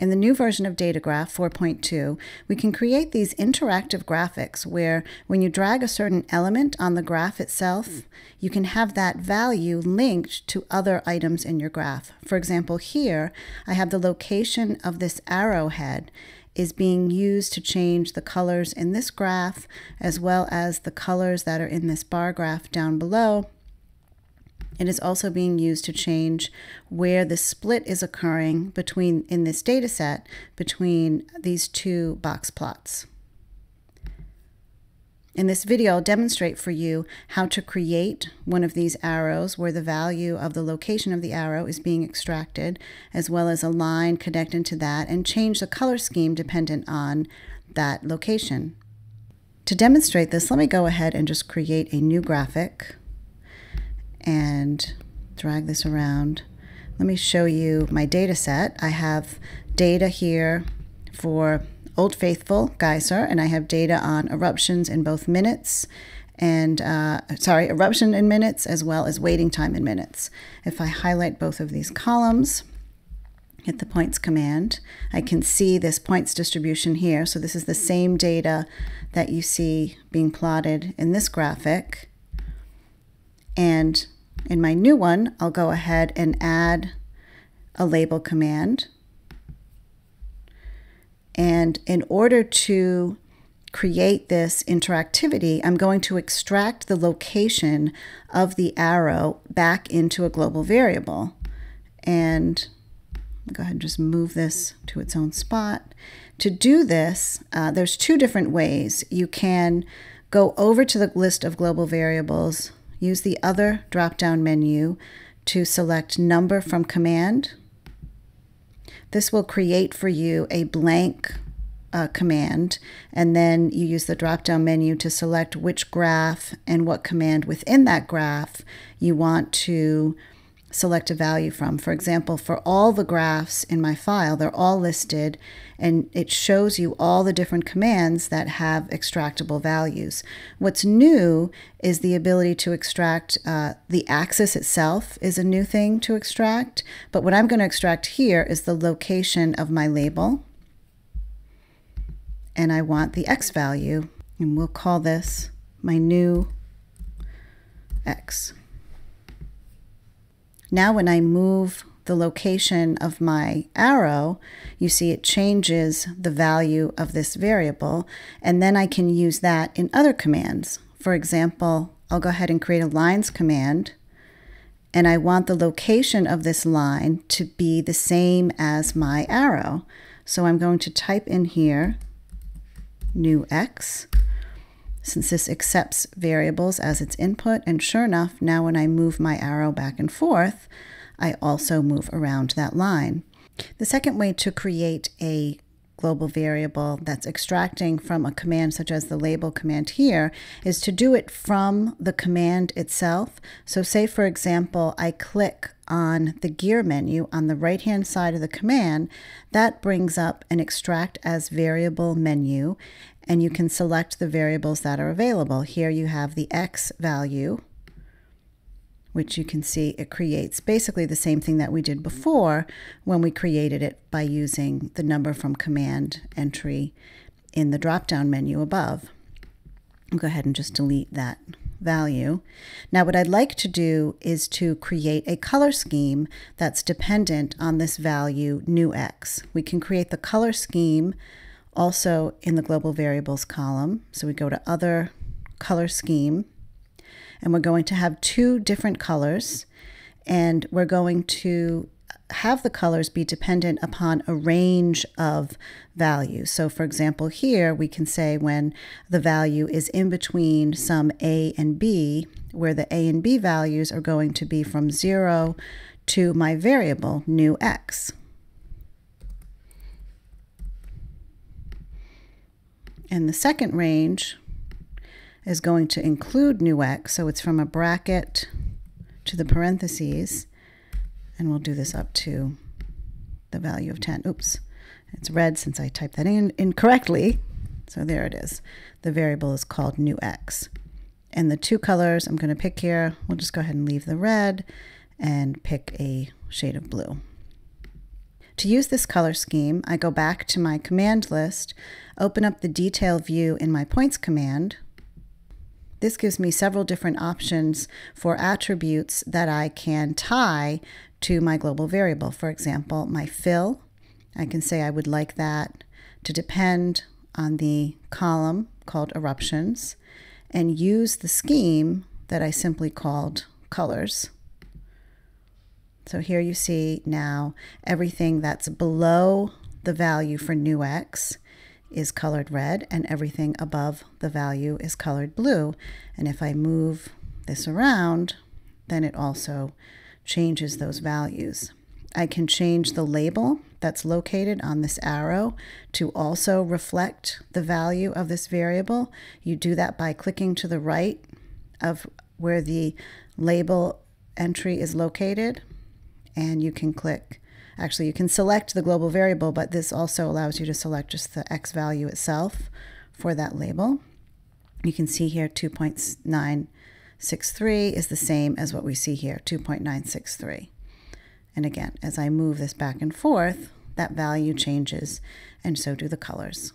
In the new version of DataGraph 4.2, we can create these interactive graphics where when you drag a certain element on the graph itself, you can have that value linked to other items in your graph. For example, here I have the location of this arrowhead is being used to change the colors in this graph as well as the colors that are in this bar graph down below. It is also being used to change where the split is occurring between, in this data set, between these two box plots. In this video, I'll demonstrate for you how to create one of these arrows where the value of the location of the arrow is being extracted, as well as a line connected to that, and change the color scheme dependent on that location. To demonstrate this, let me go ahead and just create a new graphic and drag this around. Let me show you my data set. I have data here for Old Faithful Geyser, and I have data on eruptions in both minutes and, eruption in minutes as well as waiting time in minutes. If I highlight both of these columns, hit the points command, I can see this points distribution here. So this is the same data that you see being plotted in this graphic. And in my new one, I'll go ahead and add a label command. And in order to create this interactivity, I'm going to extract the location of the arrow back into a global variable. And I'll go ahead and just move this to its own spot. To do this, there's two different ways. You can go over to the list of global variables, use the other drop-down menu to select number from command. This will create for you a blank command, and then you use the drop-down menu to select which graph and what command within that graph you want to select a value from. For example, for all the graphs in my file, they're all listed, and it shows you all the different commands that have extractable values. What's new is the ability to extract the axis itself is a new thing to extract, but what I'm going to extract here is the location of my label, and I want the X value, and we'll call this my new X. Now when I move the location of my arrow, you see it changes the value of this variable, and then I can use that in other commands. For example, I'll go ahead and create a lines command, and I want the location of this line to be the same as my arrow. So I'm going to type in here, new X, since this accepts variables as its input, and sure enough, now when I move my arrow back and forth, I also move around that line. The second way to create a global variable that's extracting from a command such as the label command here is to do it from the command itself. So say, for example, I click on the gear menu on the right-hand side of the command, that brings up an extract as variable menu, and you can select the variables that are available. Here you have the X value, which you can see it creates basically the same thing that we did before when we created it by using the number from command entry in the drop-down menu above. I'll go ahead and just delete that value. Now what I'd like to do is to create a color scheme that's dependent on this value new X. We can create the color scheme also in the global variables column. So we go to other color scheme, and we're going to have two different colors, and we're going to have the colors be dependent upon a range of values. So for example, here we can say when the value is in between some A and B, where the A and B values are going to be from 0 to my variable new X. And the second range is going to include new X, so it's from a bracket to the parentheses, and we'll do this up to the value of 10. Oops, it's red since I typed that in incorrectly. So there it is. The variable is called new X. And the two colors I'm going to pick here, we'll just go ahead and leave the red and pick a shade of blue. To use this color scheme, I go back to my command list, open up the detail view in my points command. This gives me several different options for attributes that I can tie to my global variable. For example, my fill, I can say I would like that to depend on the column called eruptions and use the scheme that I simply called colors. So here you see now everything that's below the value for new X is colored red and everything above the value is colored blue. And if I move this around, then it also changes those values. I can change the label that's located on this arrow to also reflect the value of this variable. You do that by clicking to the right of where the label entry is located, and you can click. Actually, you can select the global variable, but this also allows you to select just the X value itself for that label. You can see here 2.963 is the same as what we see here, 2.963. And again, as I move this back and forth, that value changes, and so do the colors.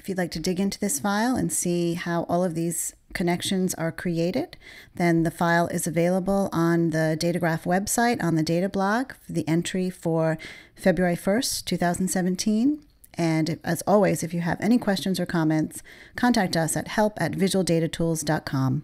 If you'd like to dig into this file and see how all of these connections are created, then the file is available on the DataGraph website on the DataBlog, the entry for February 1st, 2017. And as always, if you have any questions or comments, contact us at help@visualdatatools.com.